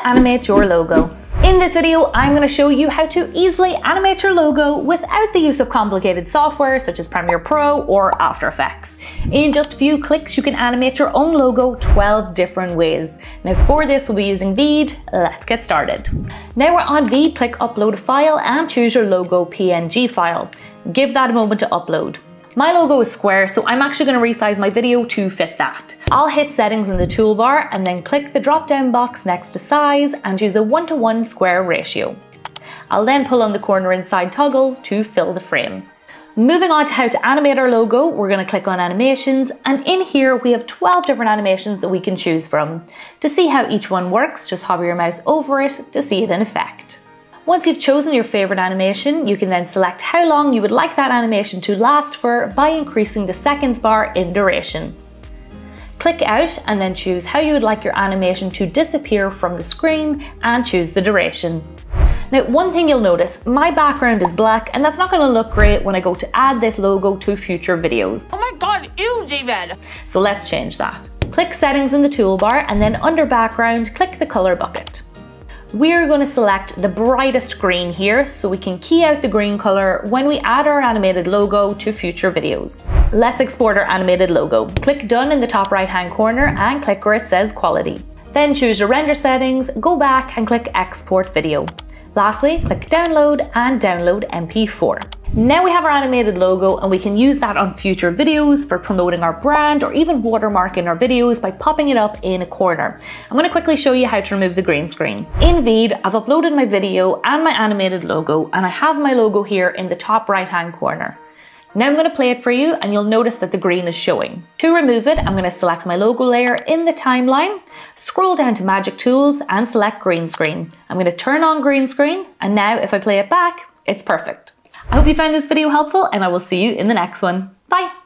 to animate your logo. In this video, I'm going to show you how to easily animate your logo without the use of complicated software such as Premiere Pro or After Effects. In just a few clicks, you can animate your own logo 12 different ways. Now for this, we'll be using Veed. Let's get started. Now we're on Veed, click upload file and choose your logo PNG file. Give that a moment to upload. My logo is square, so I'm actually going to resize my video to fit that. I'll hit settings in the toolbar and then click the drop down box next to size and choose a 1:1 square ratio. I'll then pull on the corner and side toggles to fill the frame. Moving on to how to animate our logo, we're going to click on animations, and in here we have 12 different animations that we can choose from. To see how each one works, just hover your mouse over it to see it in effect. Once you've chosen your favorite animation, you can then select how long you would like that animation to last for by increasing the seconds bar in duration. Click out and then choose how you would like your animation to disappear from the screen and choose the duration. Now, one thing you'll notice, my background is black, and that's not going to look great when I go to add this logo to future videos. Oh my god, ew, David! So let's change that. Click settings in the toolbar and then under background, click the color bucket. We're going to select the brightest green here so we can key out the green color when we add our animated logo to future videos. Let's export our animated logo. Click done in the top right hand corner and click where it says quality. Then choose your render settings, go back and click export video. Lastly, click download and download MP4. Now we have our animated logo and we can use that on future videos for promoting our brand or even watermarking our videos by popping it up in a corner. I'm going to quickly show you how to remove the green screen. In Veed, I've uploaded my video and my animated logo, and I have my logo here in the top right hand corner. Now I'm going to play it for you and you'll notice that the green is showing. To remove it, I'm going to select my logo layer in the timeline, scroll down to Magic Tools and select green screen. I'm going to turn on green screen, and now if I play it back, it's perfect. I hope you found this video helpful, and I will see you in the next one. Bye!